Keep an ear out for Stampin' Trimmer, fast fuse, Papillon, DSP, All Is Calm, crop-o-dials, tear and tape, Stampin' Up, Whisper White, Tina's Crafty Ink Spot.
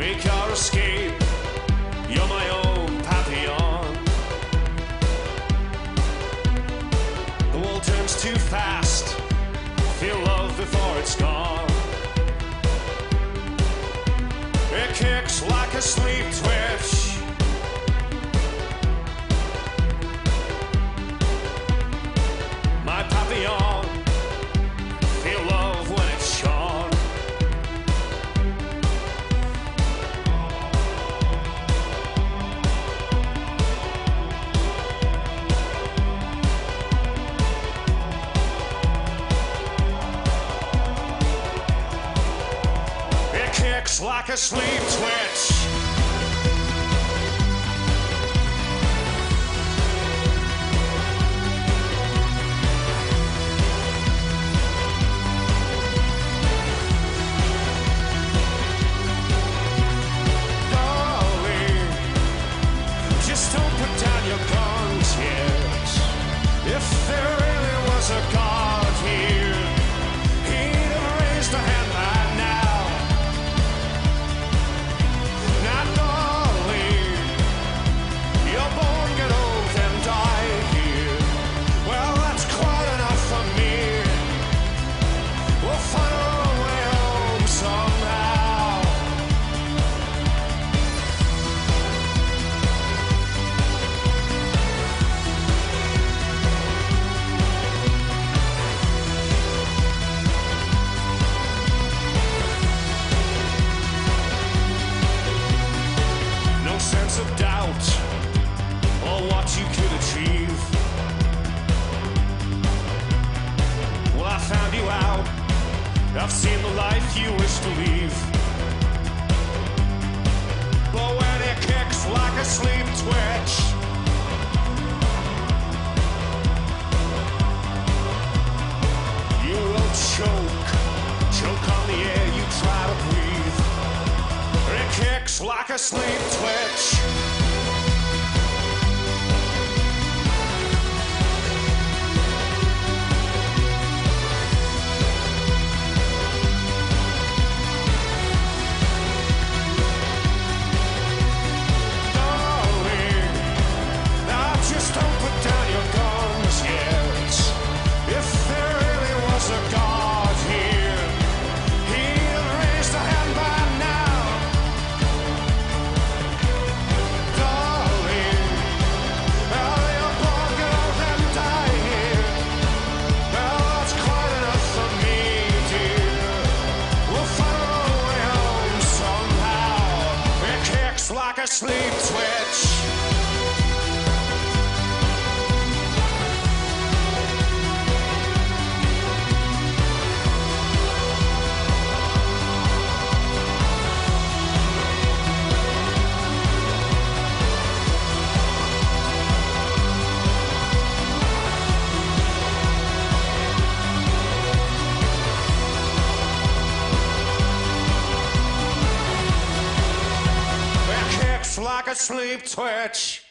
Make your escape, you're my own Papillon. The world turns too fast, feel love before it's gone. It kicks like a sleep twitch. My Papillon, feel love when it's shone. It kicks like a sleep twitch. If there really was a God here, he'd have raised a hand by now. Not only you're born, get old, and die here. Well, that's quite enough for me. We'll find our own way home somehow. Sense of doubt or what you could achieve. Well, I found you out. I've seen the life you wish to leave. But when it kicks like a sleep twitch, you will choke on the air you try to breathe. It kicks like a sleep twitch. Like a sleep twitch. Like a sleep twitch.